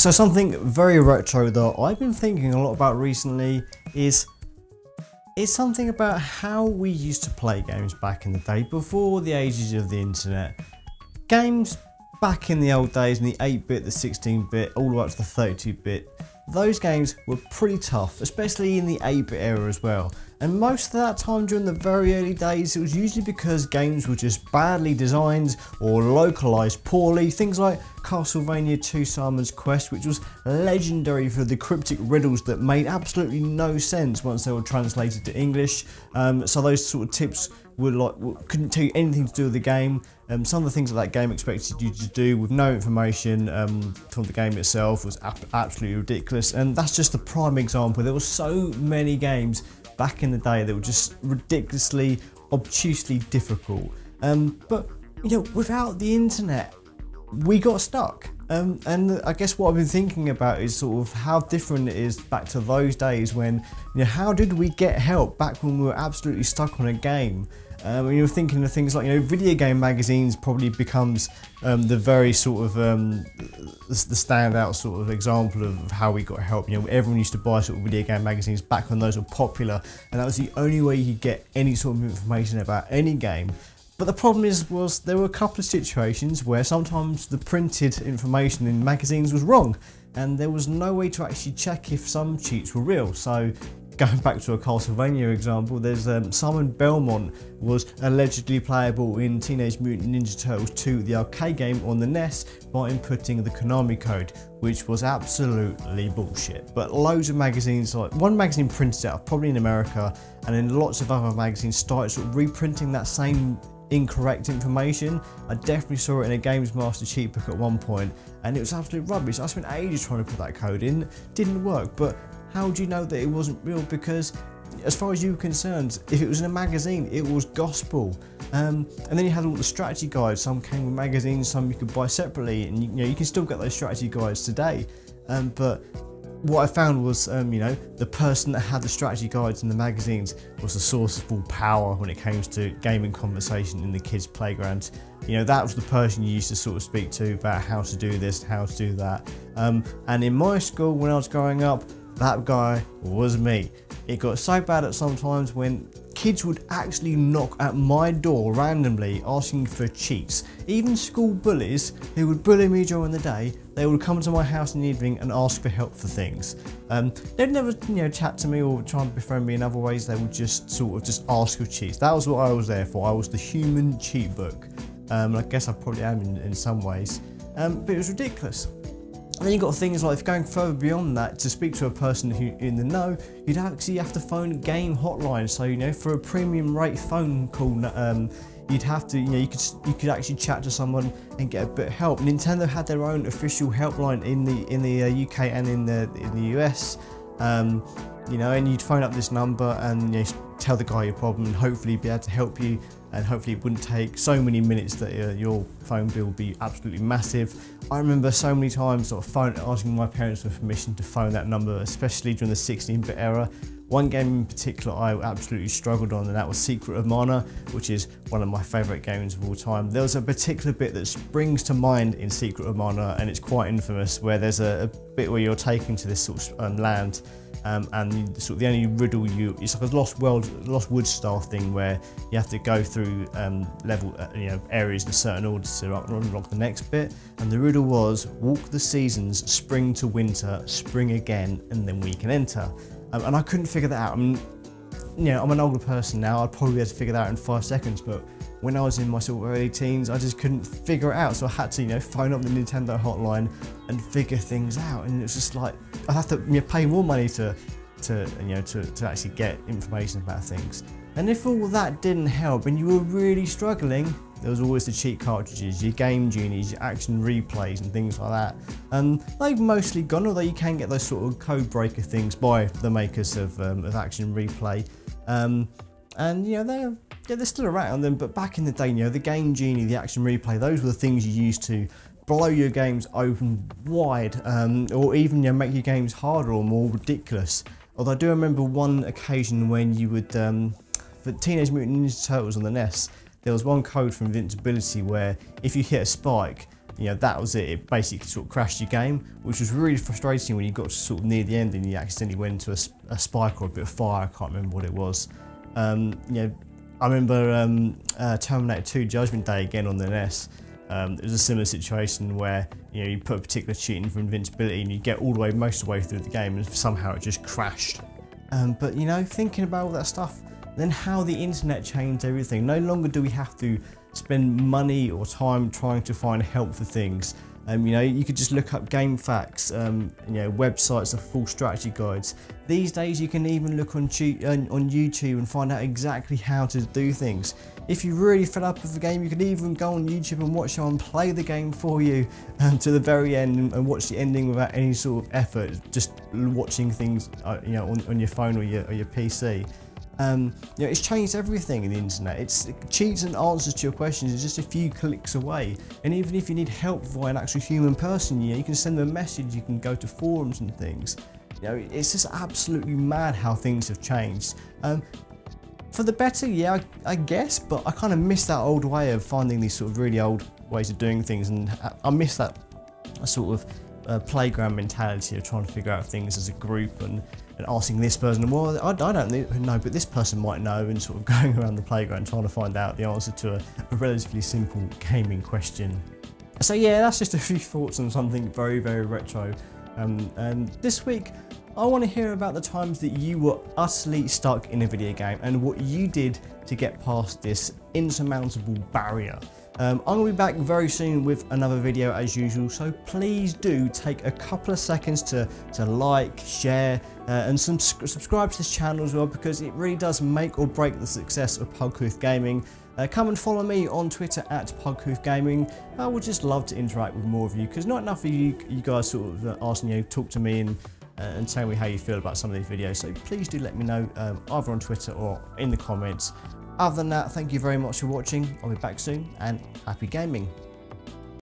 So something very retro that I've been thinking a lot about recently is something about how we used to play games back in the day before the ages of the internet. Games back in the old days, in the 8-bit, the 16-bit, all the way up to the 32-bit, those games were pretty tough, especially in the 8-bit era as well. And most of that time during the very early days, it was usually because games were just badly designed or localized poorly. Things like Castlevania II: Simon's Quest, which was legendary for the cryptic riddles that made absolutely no sense once they were translated to English. So those sort of tips were like couldn't tell you anything to do with the game. Some of the things that that game expected you to do with no information from the game itself was absolutely ridiculous. And that's just the prime example. There were so many games back in the day that were just ridiculously, obtusely difficult. But you know, without the internet, we got stuck. And I guess what I've been thinking about is sort of how different it is back to those days when, you know, how did we get help back when we were absolutely stuck on a game? And you're thinking of things like, you know, video game magazines probably becomes the very sort of the standout sort of example of how we got help. You know, everyone used to buy sort of video game magazines back when those were popular, and that was the only way you could get any sort of information about any game. But the problem was there were a couple of situations where sometimes the printed information in magazines was wrong, and there was no way to actually check if some cheats were real. So going back to a Castlevania example, there's Simon Belmont was allegedly playable in Teenage Mutant Ninja Turtles 2, the arcade game on the NES, by inputting the Konami code, which was absolutely bullshit. But loads of magazines, like one magazine printed out, probably in America, and then lots of other magazines started sort of reprinting that same incorrect information. I definitely saw it in a Games Master Cheatbook at one point, and it was absolute rubbish. I spent ages trying to put that code in, didn't work. But how do you know that it wasn't real? Because as far as you were concerned, if it was in a magazine, it was gospel. And then you had all the strategy guides. Some came with magazines, some you could buy separately, and you know, you can still get those strategy guides today. But what I found was, you know, the person that had the strategy guides in the magazines was the source of all power when it comes to gaming conversation in the kids' playground. You know, that was the person you used to sort of speak to about how to do this, how to do that. And in my school, when I was growing up, that guy was me. It got so bad at sometimes when kids would actually knock at my door randomly asking for cheats. Even school bullies who would bully me during the day, they would come to my house in the evening and ask for help for things. They'd never, you know, chat to me or try and befriend me in other ways. They would just sort of just ask for cheats. That was what I was there for. I was the human cheat book. I guess I probably am in some ways, but it was ridiculous. And then you've got things like, going further beyond that, to speak to a person who in the know, you'd actually have to phone a game hotline. So, you know, for a premium rate phone call, you'd have to, you know, you could actually chat to someone and get a bit of help. Nintendo had their own official helpline in the UK and in the US. You know, and you'd phone up this number and, you know, tell the guy your problem, and hopefully be able to help you. And hopefully it wouldn't take so many minutes that your phone bill would be absolutely massive. I remember so many times sort of asking my parents for permission to phone that number, especially during the 16-bit era. One game in particular I absolutely struggled on, and that was Secret of Mana, which is one of my favourite games of all time. There was a particular bit that springs to mind in Secret of Mana, and it's quite infamous, where there's a bit where you're taken to this sort of land, and sort of the only riddle it's like a Lost Woods style thing where you have to go through you know, areas in a certain order to unlock the next bit. And the riddle was, walk the seasons, spring to winter, spring again, and then we can enter. And I couldn't figure that out. I mean, you know, I'm an older person now, I'd probably be able to figure that out in 5 seconds, but when I was in my sort of early teens, I just couldn't figure it out. So I had to, you know, phone up the Nintendo hotline and figure things out. And it was just like, I'd have to, you know, pay more money to actually get information about things. And if all that didn't help and you were really struggling, there was always the cheat cartridges, your Game Genies, your Action Replays and things like that. They've mostly gone, although you can get those sort of Code Breaker things by the makers of Action Replay. And you know, they're still around them, but back in the day, you know, the Game Genie, the Action Replay, those were the things you used to blow your games open wide, or even, you know, make your games harder or more ridiculous. Although I do remember one occasion when you would, for Teenage Mutant Ninja Turtles on the NES, there was one code for invincibility where if you hit a spike, you know, that was it. It basically sort of crashed your game, which was really frustrating when you got sort of near the end and you accidentally went into a spike or a bit of fire. I can't remember what it was. You know, I remember Terminator 2: Judgment Day again on the NES. It was a similar situation where, you know, you put a particular cheat in for invincibility and you get all the way, most of the way through the game, and somehow it just crashed. But you know, thinking about all that stuff, then how the internet changed everything. No longer do we have to spend money or time trying to find help for things. You know, you could just look up game facts, you know, websites of full strategy guides. These days you can even look on YouTube and find out exactly how to do things. If you really fed up with the game, you could even go on YouTube and watch someone play the game for you to the very end and watch the ending without any sort of effort, just watching things, you know, on your phone or your PC. You know, it's changed everything in the internet. It's cheats and answers to your questions is just a few clicks away. And even if you need help via an actual human person, you know, you can send them a message, you can go to forums and things. You know, it's just absolutely mad how things have changed. For the better, yeah, I guess, but I kind of miss that old way of finding these sort of really old ways of doing things, and I miss that sort of playground mentality of trying to figure out things as a group and asking this person, well, I don't know, but this person might know, and sort of going around the playground trying to find out the answer to a relatively simple gaming question. So yeah, that's just a few thoughts on something very, very retro. And this week, I want to hear about the times that you were utterly stuck in a video game and what you did to get past this insurmountable barrier. I'm going to be back very soon with another video as usual, so please do take a couple of seconds to like, share and subscribe to this channel as well, because it really does make or break the success of Pug Hoof Gaming. Come and follow me on Twitter at Pug Hoof Gaming. I would just love to interact with more of you, because not enough of you guys sort of asking, you know, talk to me and tell me how you feel about some of these videos, so please do let me know either on Twitter or in the comments. Other than that, thank you very much for watching. I'll be back soon, and happy gaming.